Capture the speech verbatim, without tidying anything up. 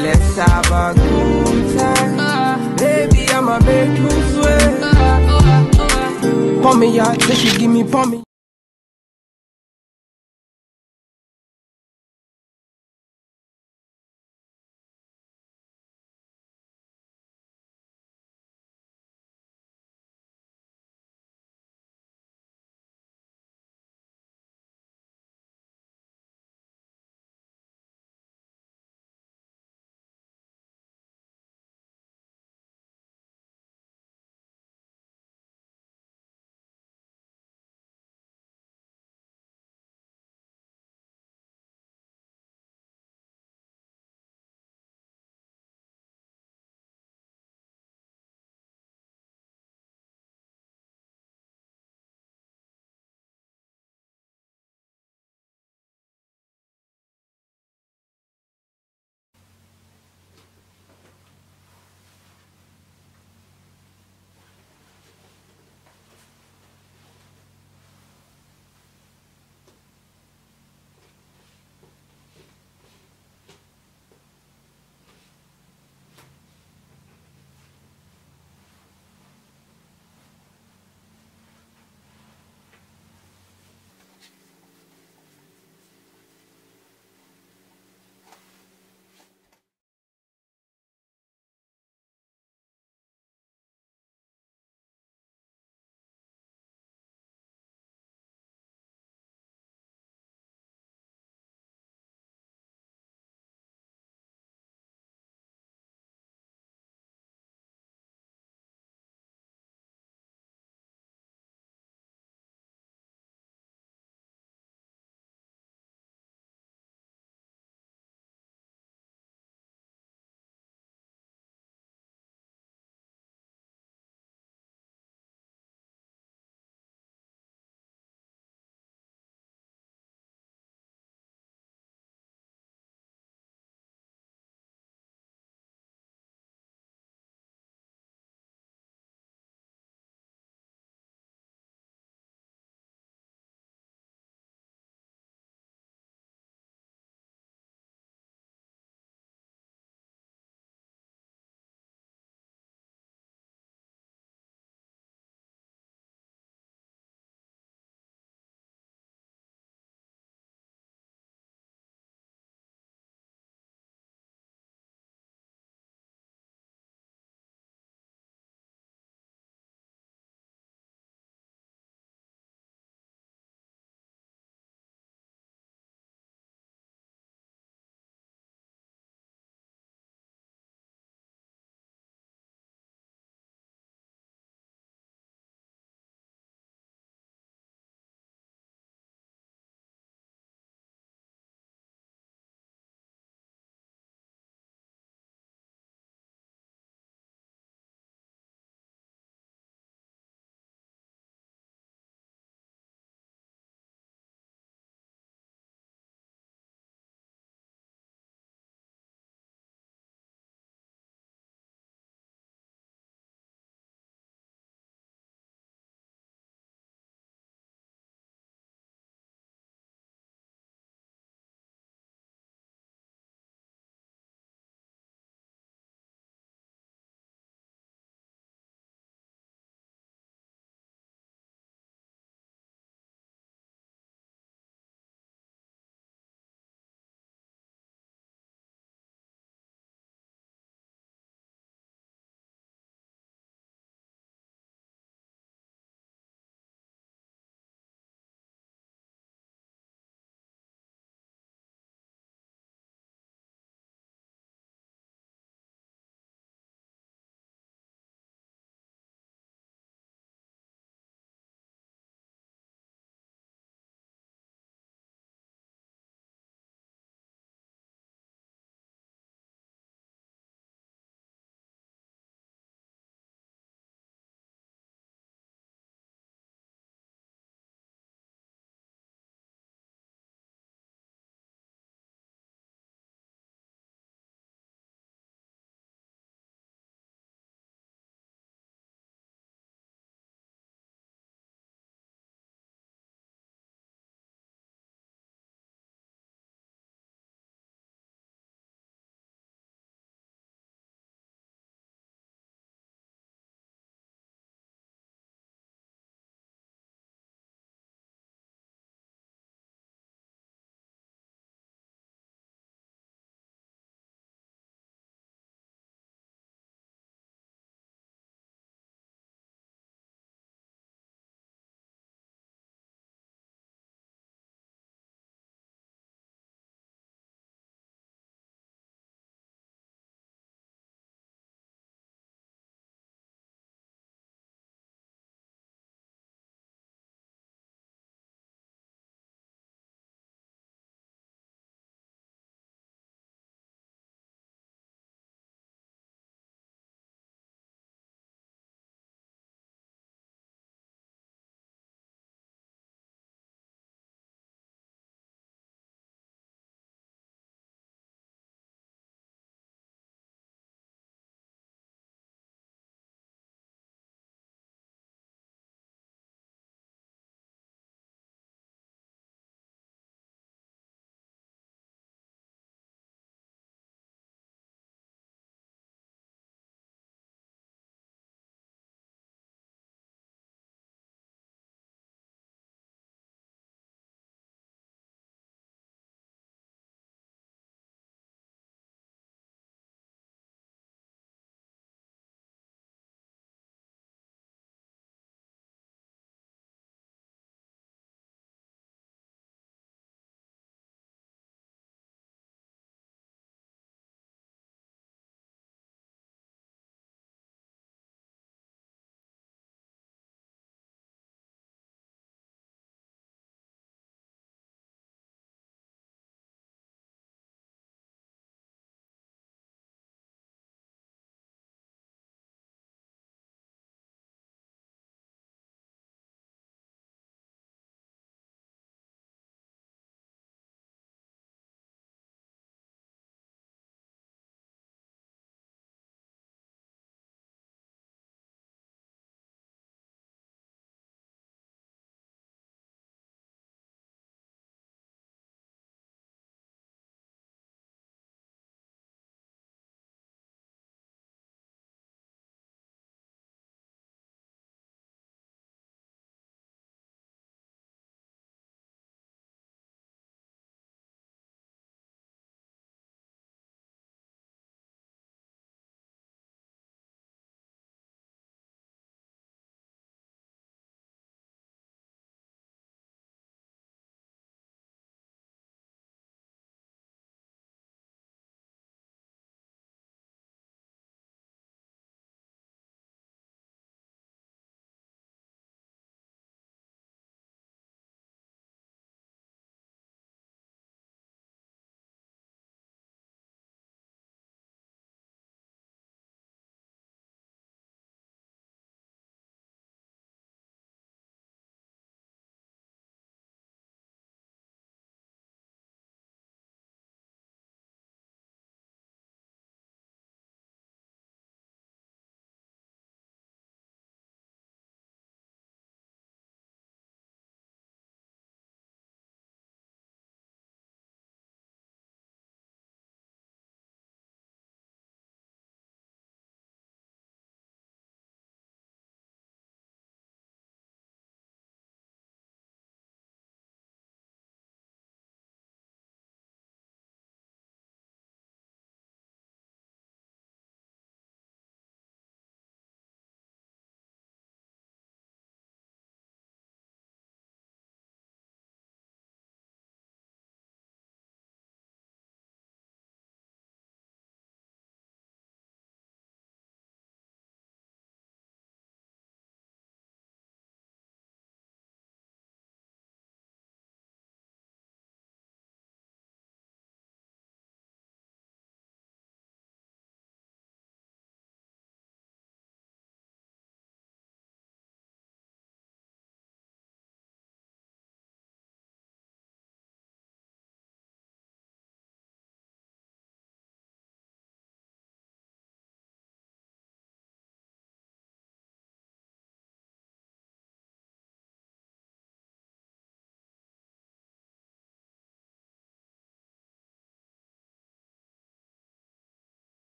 Let's have a good time. Baby, I'ma make you sweat. Pump me out, she give me pump me.